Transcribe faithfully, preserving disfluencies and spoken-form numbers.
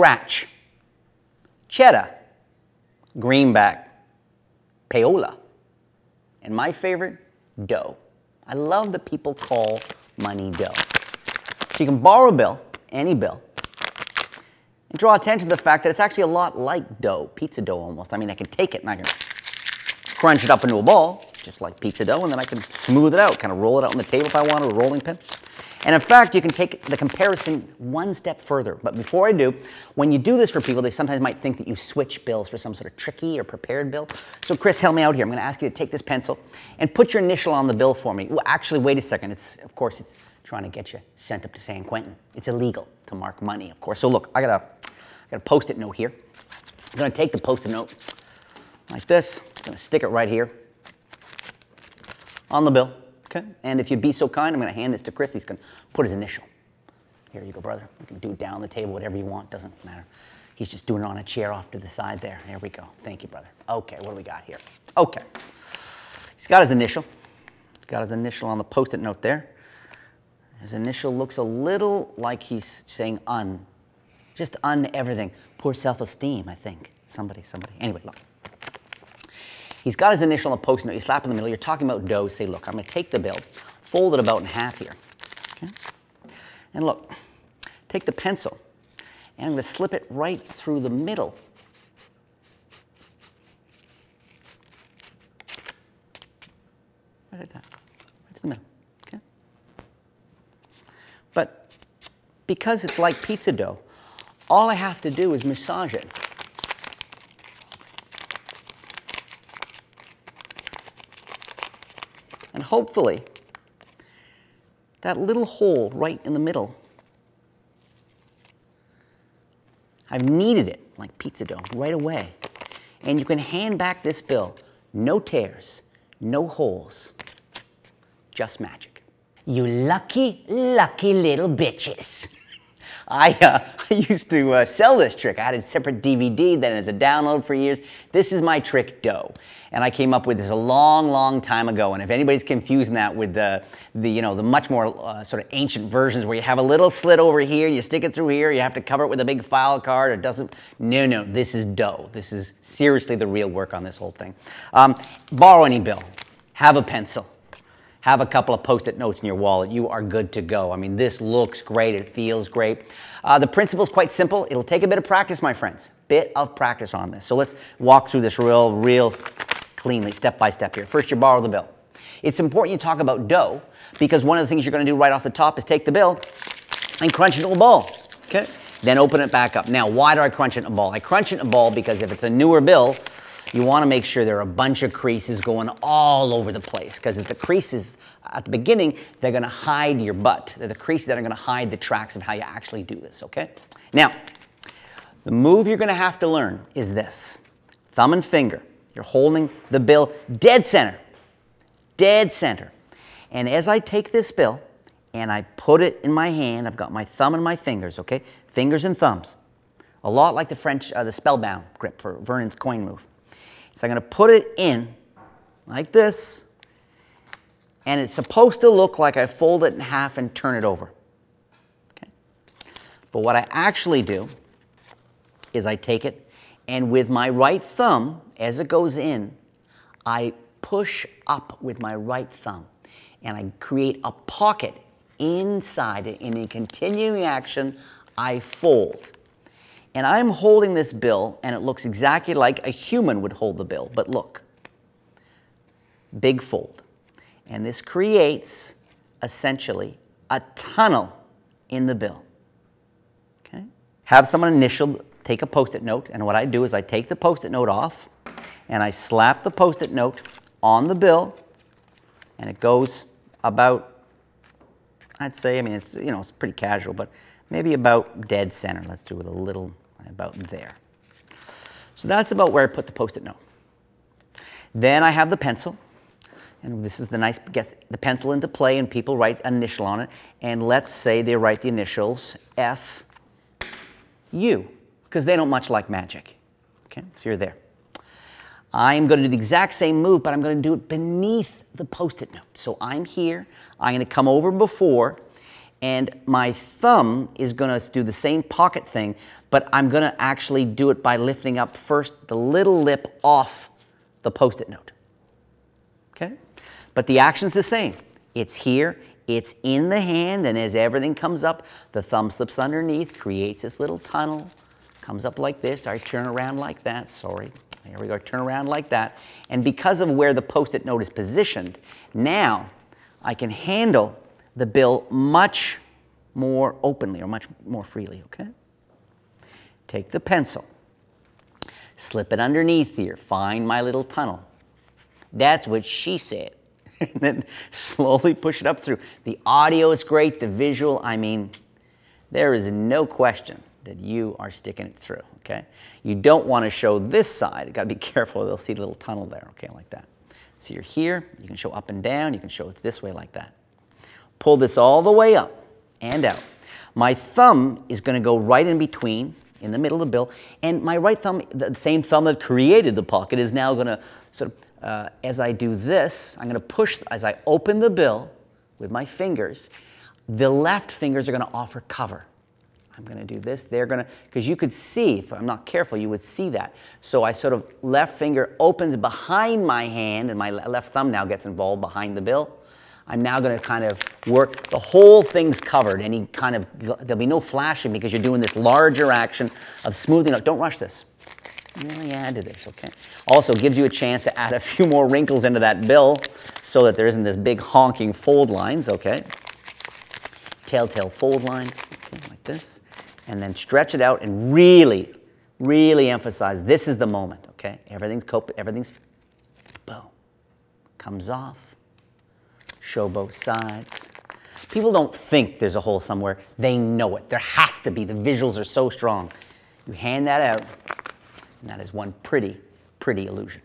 scratch, cheddar, greenback, payola, and my favorite, dough. I love that people call money dough. So you can borrow a bill, any bill, and draw attention to the fact that it's actually a lot like dough, pizza dough almost. I mean, I can take it and I can crunch it up into a ball, just like pizza dough, and then I can smooth it out, kind of roll it out on the table if I want, or a rolling pin. And in fact, you can take the comparison one step further. But before I do, when you do this for people, they sometimes might think that you switch bills for some sort of tricky or prepared bill. So Chris, help me out here. I'm gonna ask you to take this pencil and put your initial on the bill for me. Well, actually, wait a second. It's, of course, it's trying to get you sent up to San Quentin. It's illegal to mark money, of course. So look, I got a, I got a Post-it note here. I'm gonna take the Post-it note like this. I'm gonna stick it right here on the bill. Okay. And if you'd be so kind, I'm going to hand this to Chris. He's going to put his initial. Here you go, brother. You can do it down the table, whatever you want. Doesn't matter. He's just doing it on a chair off to the side there. There we go. Thank you, brother. Okay, what do we got here? Okay. He's got his initial. He's got his initial on the Post-it note there. His initial looks a little like he's saying un. Just un everything. Poor self-esteem, I think. Somebody, somebody. Anyway, look. He's got his initial on a Post-it note, you slap in the middle, you're talking about dough, say, look, I'm gonna take the bill, fold it about in half here, okay? And look, take the pencil, and I'm gonna slip it right through the middle. Right like that, right through the middle, okay? But because it's like pizza dough, all I have to do is massage it. And hopefully, that little hole right in the middle, I've kneaded it like pizza dough right away. And you can hand back this bill. No tears, no holes, just magic. You lucky, lucky little bitches. I, uh, I used to uh, sell this trick. I had a separate D V D, then as a download for years. This is my trick dough. And I came up with this a long, long time ago. And if anybody's confusing that with the, the you know, the much more uh, sort of ancient versions where you have a little slit over here, you stick it through here, you have to cover it with a big file card, or it doesn't, no, no, this is dough. This is seriously the real work on this whole thing. Um, borrow any bill, have a pencil. Have a couple of Post-it notes in your wallet. You are good to go. I mean, this looks great. It feels great. Uh, the principle is quite simple. It'll take a bit of practice, my friends. Bit of practice on this. So let's walk through this real, real cleanly, step by step here. First, you borrow the bill. It's important you talk about dough because one of the things you're going to do right off the top is take the bill and crunch it into a ball. Okay. Then open it back up. Now, why do I crunch it in a ball? I crunch it in a ball because if it's a newer bill, you want to make sure there are a bunch of creases going all over the place because it's the creases at the beginning, they're going to hide your butt. They're the creases that are going to hide the tracks of how you actually do this, okay? Now, the move you're going to have to learn is this. Thumb and finger. You're holding the bill dead center. Dead center. And as I take this bill and I put it in my hand, I've got my thumb and my fingers, okay? Fingers and thumbs. A lot like the French, uh, the Spellbound grip for Vernon's coin move. So I'm going to put it in like this, and it's supposed to look like I fold it in half and turn it over. Okay. But what I actually do is I take it, and with my right thumb, as it goes in, I push up with my right thumb, and I create a pocket inside it, and in continuing action, I fold. And I'm holding this bill, and it looks exactly like a human would hold the bill, but look, big fold. And this creates, essentially, a tunnel in the bill, okay? Have someone initial, take a Post-it note, and what I do is I take the Post-it note off, and I slap the Post-it note on the bill, and it goes about, I'd say, I mean, it's, you know, it's pretty casual, but maybe about dead center. Let's do it a little about there. So that's about where I put the Post-it note. Then I have the pencil, and this is the nice, gets the pencil into play and people write an initial on it, and let's say they write the initials F, U, because they don't much like magic. Okay, so you're there. I'm gonna do the exact same move, but I'm gonna do it beneath the Post-it note. So I'm here, I'm gonna come over before, and my thumb is going to do the same pocket thing, but I'm gonna actually do it by lifting up first the little lip off the Post-it note, okay? But the action's the same. It's here, it's in the hand, and as everything comes up, the thumb slips underneath, creates this little tunnel, comes up like this, I turn around like that, sorry. There we go, turn around like that. And because of where the Post-it note is positioned, now I can handle the bill much more openly or much more freely, okay? Take the pencil, slip it underneath here, find my little tunnel. That's what she said. And then slowly push it up through. The audio is great, the visual, I mean, there is no question that you are sticking it through, okay? You don't want to show this side. You've got to be careful. They'll see the little tunnel there, okay, like that. So you're here. You can show up and down. You can show it this way like that. Pull this all the way up and out. My thumb is going to go right in between, in the middle of the bill, and my right thumb, the same thumb that created the pocket, is now going to sort of, uh, as I do this, I'm going to push, as I open the bill with my fingers, the left fingers are going to offer cover. I'm going to do this, they're going to, because you could see, if I'm not careful, you would see that. So I sort of, left finger opens behind my hand, and my left thumb now gets involved behind the bill. I'm now going to kind of work, the whole thing's covered, any kind of, there'll be no flashing because you're doing this larger action of smoothing up. Don't rush this. Really add to this, okay? Also gives you a chance to add a few more wrinkles into that bill so that there isn't this big honking fold lines, okay? Telltale fold lines, okay, like this. And then stretch it out and really, really emphasize this is the moment, okay? Everything's, cop everything's, boom, comes off. Show both sides. People don't think there's a hole somewhere. They know it. There has to be. The visuals are so strong. You hand that out, and that is one pretty, pretty illusion.